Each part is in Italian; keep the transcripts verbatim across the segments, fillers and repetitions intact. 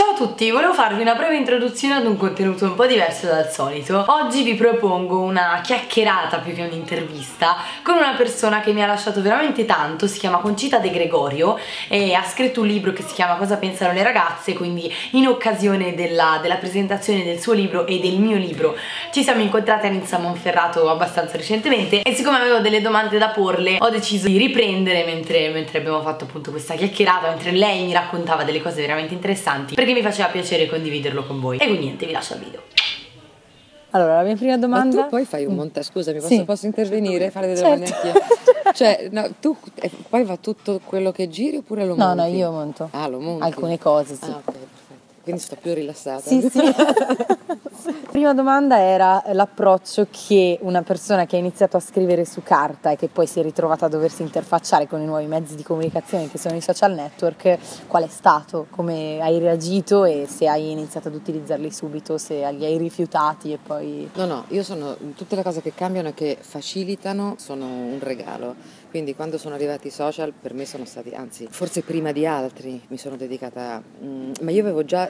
Ciao a tutti, volevo farvi una breve introduzione ad un contenuto un po' diverso dal solito. Oggi vi propongo una chiacchierata più che un'intervista con una persona che mi ha lasciato veramente tanto, si chiama Concita De Gregorio e ha scritto un libro che si chiama Cosa pensano le ragazze, quindi in occasione della, della presentazione del suo libro e del mio libro ci siamo incontrate a Incisa Monferrato abbastanza recentemente e siccome avevo delle domande da porle ho deciso di riprendere mentre, mentre abbiamo fatto appunto questa chiacchierata, mentre lei mi raccontava delle cose veramente interessanti, che mi faceva piacere condividerlo con voi. E quindi niente, vi lascio al video. Allora, la mia prima domanda... Ma tu poi fai un montaggio, scusami, posso, sì. posso intervenire, fare delle certo. domande anch'io? Cioè, no, tu eh, poi va tutto quello che giri oppure lo no, monti? No, no, io monto. Ah, lo monti? Alcune cose, sì. Ah, ok, perfetto. Quindi sto più rilassata. Sì, sì. Prima domanda era l'approccio che una persona che ha iniziato a scrivere su carta e che poi si è ritrovata a doversi interfacciare con i nuovi mezzi di comunicazione che sono i social network, qual è stato? Come hai reagito e se hai iniziato ad utilizzarli subito, se li hai rifiutati e poi... No, no, io sono... tutte le cose che cambiano e che facilitano sono un regalo, quindi quando sono arrivati i social per me sono stati, anzi, forse prima di altri mi sono dedicata... Mh, ma io avevo già...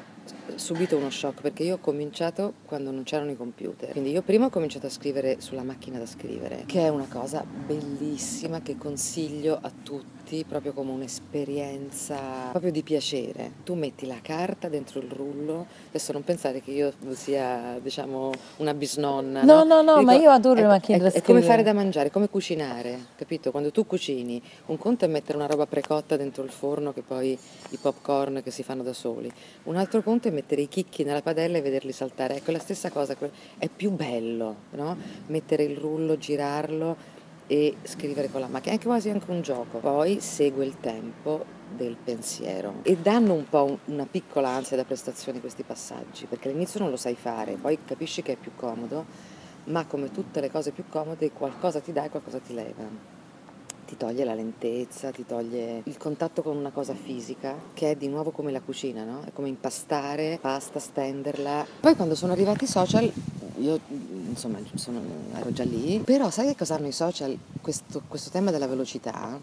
subito uno shock perché io ho cominciato quando non c'erano i computer, quindi io prima ho cominciato a scrivere sulla macchina da scrivere, che è una cosa bellissima che consiglio a tutti proprio come un'esperienza proprio di piacere. Tu metti la carta dentro il rullo, adesso non pensare che io sia diciamo una bisnonna, no no no, no dico, ma io adoro è, le macchine è, da scrivere, è come fare da mangiare, è come cucinare, capito? Quando tu cucini, un conto è mettere una roba precotta dentro il forno che poi i popcorn che si fanno da soli, un altro conto è mettere i chicchi nella padella e vederli saltare, ecco la stessa cosa, è più bello, no? Mettere il rullo, girarlo e scrivere con la macchina, è quasi anche un gioco. Poi segue il tempo del pensiero e danno un po' una piccola ansia da prestazione questi passaggi, perché all'inizio non lo sai fare, poi capisci che è più comodo, ma come tutte le cose più comode qualcosa ti dà e qualcosa ti leva. Ti toglie la lentezza, ti toglie il contatto con una cosa fisica, che è di nuovo come la cucina, no? È come impastare pasta, stenderla. Poi quando sono arrivati i social, io insomma sono, ero già lì, però sai che cosa hanno i social? Questo, questo tema della velocità,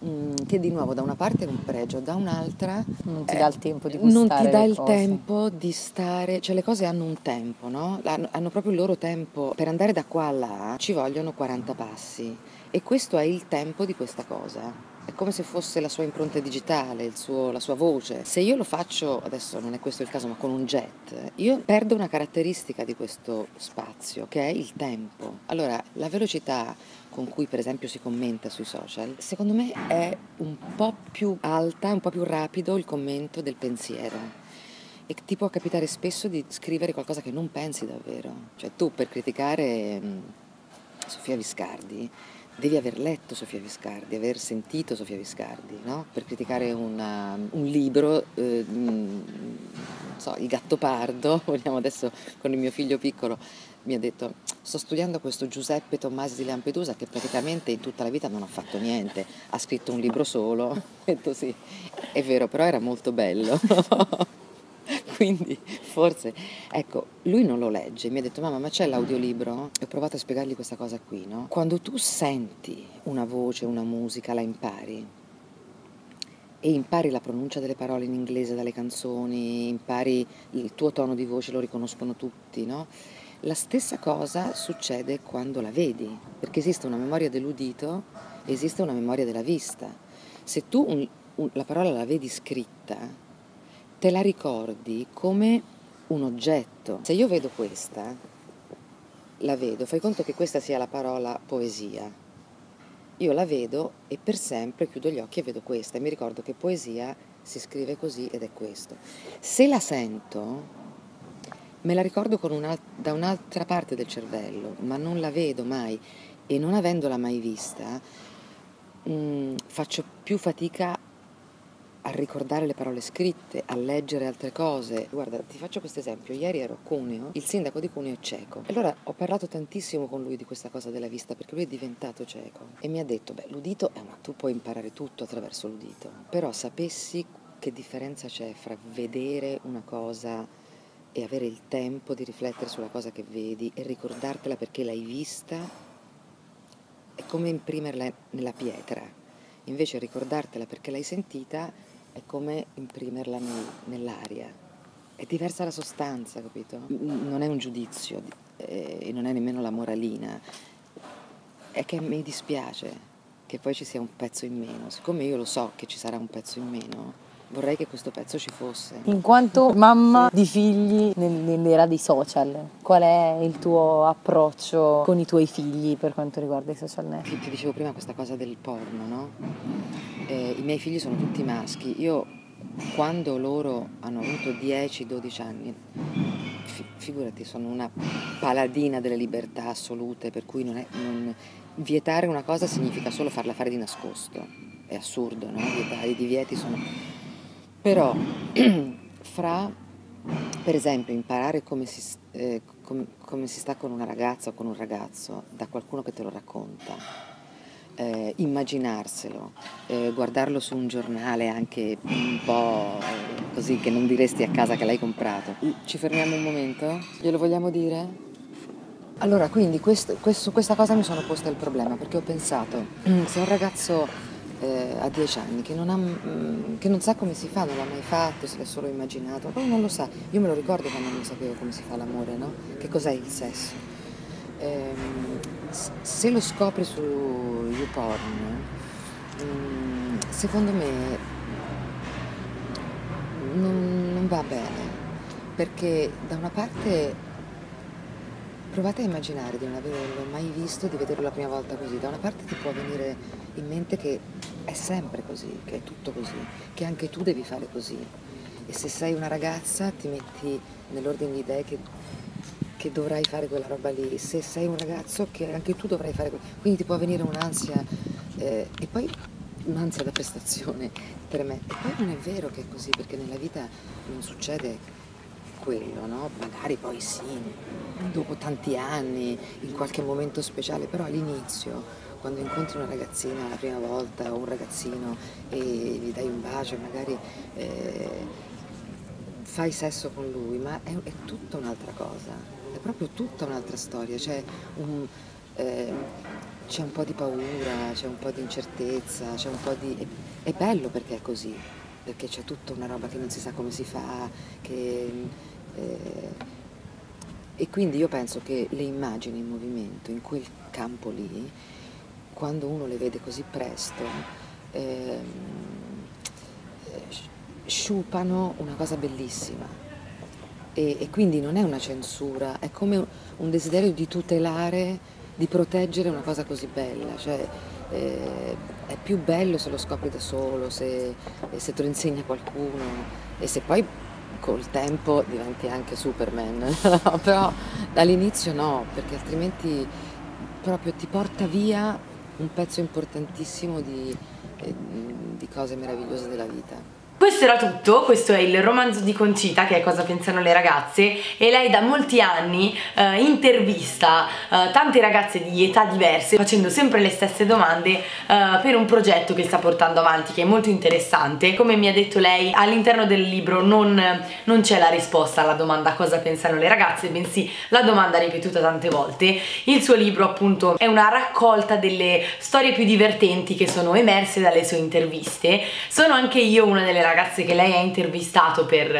mh, che di nuovo da una parte è un pregio, da un'altra... Non ti eh, dà il tempo di gustare. Non ti dà il cose. tempo di stare... Cioè le cose hanno un tempo, no? Hanno, hanno proprio il loro tempo. Per andare da qua a là ci vogliono quaranta passi. E questo è il tempo di questa cosa, è come se fosse la sua impronta digitale, il suo, la sua voce. Se io lo faccio, adesso non è questo il caso, ma con un jet, io perdo una caratteristica di questo spazio, che è il tempo. Allora, la velocità con cui per esempio si commenta sui social, secondo me è un po' più alta, un po' più rapido il commento del pensiero. E ti può capitare spesso di scrivere qualcosa che non pensi davvero. Cioè tu per criticare mh, Sofia Viscardi, devi aver letto Sofia Viscardi, aver sentito Sofia Viscardi, no? Per criticare una, un libro, eh, non so, Il Gattopardo, vogliamo adesso con il mio figlio piccolo, mi ha detto, sto studiando questo Giuseppe Tomasi di Lampedusa che praticamente in tutta la vita non ha fatto niente, ha scritto un libro solo, ho detto sì, è vero, però era molto bello. Quindi forse, ecco, lui non lo legge, mi ha detto mamma ma c'è l'audiolibro? E ho provato a spiegargli questa cosa qui, no? Quando tu senti una voce, una musica, la impari e impari la pronuncia delle parole in inglese dalle canzoni, impari il tuo tono di voce, lo riconoscono tutti, no? La stessa cosa succede quando la vedi, perché esiste una memoria dell'udito, esiste una memoria della vista. Se tu un, un, la parola la vedi scritta, te la ricordi come un oggetto. Se io vedo questa, la vedo, fai conto che questa sia la parola poesia. Io la vedo e per sempre chiudo gli occhi e vedo questa e mi ricordo che poesia si scrive così ed è questo. Se la sento, me la ricordo con una, da un'altra parte del cervello, ma non la vedo mai e non avendola mai vista, mh, faccio più fatica a a ricordare le parole scritte, a leggere altre cose. Guarda, ti faccio questo esempio, ieri ero a Cuneo, il sindaco di Cuneo è cieco, allora ho parlato tantissimo con lui di questa cosa della vista perché lui è diventato cieco e mi ha detto, beh l'udito, eh, ma tu puoi imparare tutto attraverso l'udito, però sapessi che differenza c'è fra vedere una cosa e avere il tempo di riflettere sulla cosa che vedi e ricordartela perché l'hai vista, è come imprimerla nella pietra, invece ricordartela perché l'hai sentita è come imprimerla nell'aria. È diversa la sostanza, capito? Non è un giudizio e non è nemmeno la moralina. È che mi dispiace che poi ci sia un pezzo in meno. Siccome io lo so che ci sarà un pezzo in meno, vorrei che questo pezzo ci fosse. In quanto mamma di figli nell'era dei social, qual è il tuo approccio con i tuoi figli per quanto riguarda i social network? Ti dicevo prima questa cosa del porno, no? Eh, I miei figli sono tutti maschi. Io, quando loro hanno avuto dieci dodici anni, fi- figurati, sono una paladina delle libertà assolute, per cui non è, non... vietare una cosa significa solo farla fare di nascosto. È assurdo, no? Vietare, i divieti sono... Però fra, per esempio, imparare come si, eh, com, come si sta con una ragazza o con un ragazzo da qualcuno che te lo racconta, eh, immaginarselo, eh, guardarlo su un giornale anche un po' così che non diresti a casa che l'hai comprato. Ci fermiamo un momento? Glielo vogliamo dire? Allora, quindi questo, questo, questa cosa mi sono posta il problema, perché ho pensato, se un ragazzo... a dieci anni, che non, ha, che non sa come si fa, non l'ha mai fatto, se l'è solo immaginato, poi non lo sa. Io me lo ricordo quando non sapevo come si fa l'amore, no? Che cos'è il sesso? Ehm, se lo scopri su YouPorn, secondo me non, non va bene, perché da una parte... Provate a immaginare di non averlo mai visto, di vederlo la prima volta così. Da una parte ti può venire in mente che è sempre così, che è tutto così, che anche tu devi fare così. E se sei una ragazza ti metti nell'ordine di idee che, che dovrai fare quella roba lì. Se sei un ragazzo, che anche tu dovrai fare quella. Quindi ti può venire un'ansia, eh, e poi un'ansia da prestazione per me. E poi non è vero che è così, perché nella vita non succede quello, no? Magari poi sì, dopo tanti anni, in qualche momento speciale, però all'inizio, quando incontri una ragazzina la prima volta o un ragazzino e gli dai un bacio, magari eh, fai sesso con lui, ma è, è tutta un'altra cosa, è proprio tutta un'altra storia, c'è un, eh, c'è un po' di paura, c'è un po' di incertezza, c'è un po' di... è, è bello perché è così, perché c'è tutta una roba che non si sa come si fa, che, eh, e quindi io penso che le immagini in movimento, in quel campo lì, quando uno le vede così presto, eh, sciupano una cosa bellissima, e, e quindi non è una censura, è come un desiderio di tutelare, di proteggere una cosa così bella, cioè... Eh, è più bello se lo scopri da solo, se, se te lo insegna qualcuno, e se poi col tempo diventi anche Superman, no, però all'inizio no, perché altrimenti proprio ti porta via un pezzo importantissimo di, eh, di cose meravigliose della vita. Questo era tutto, questo è il romanzo di Concita, che è Cosa pensano le ragazze, e lei da molti anni eh, intervista eh, tante ragazze di età diverse, facendo sempre le stesse domande eh, per un progetto che sta portando avanti, che è molto interessante. Come mi ha detto lei, all'interno del libro non, non c'è la risposta alla domanda cosa pensano le ragazze, bensì la domanda ripetuta tante volte. Il suo libro appunto è una raccolta delle storie più divertenti che sono emerse dalle sue interviste. Sono anche io una delle ragazze ragazze che lei ha intervistato per,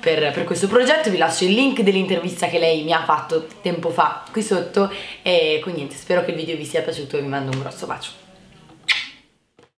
per, per questo progetto. Vi lascio il link dell'intervista che lei mi ha fatto tempo fa qui sotto, e quindi niente, spero che il video vi sia piaciuto e vi mando un grosso bacio.